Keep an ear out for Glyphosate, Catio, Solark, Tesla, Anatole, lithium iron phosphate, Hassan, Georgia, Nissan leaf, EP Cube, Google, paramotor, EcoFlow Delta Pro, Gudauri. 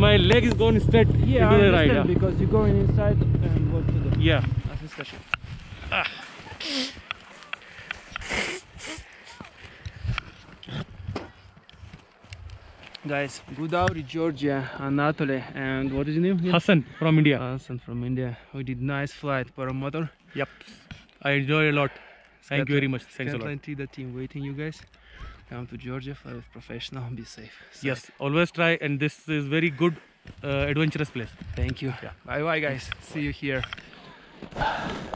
my leg is going straight to the right. Yeah, because you're going inside and go to the... Yeah. That's the session. Ah. Guys, Gudauri, Georgia, Anatole, and what is your name? Hassan from India. Hassan from India. We did nice flight, paramotor. Yep. I enjoyed a lot. Thank you very much. Thanks a lot. Plenty the team waiting you guys. Come to Georgia, fly with professional, and be safe. Yes, always try, and this is very good, adventurous place. Thank you. Yeah. Bye bye guys. See you here.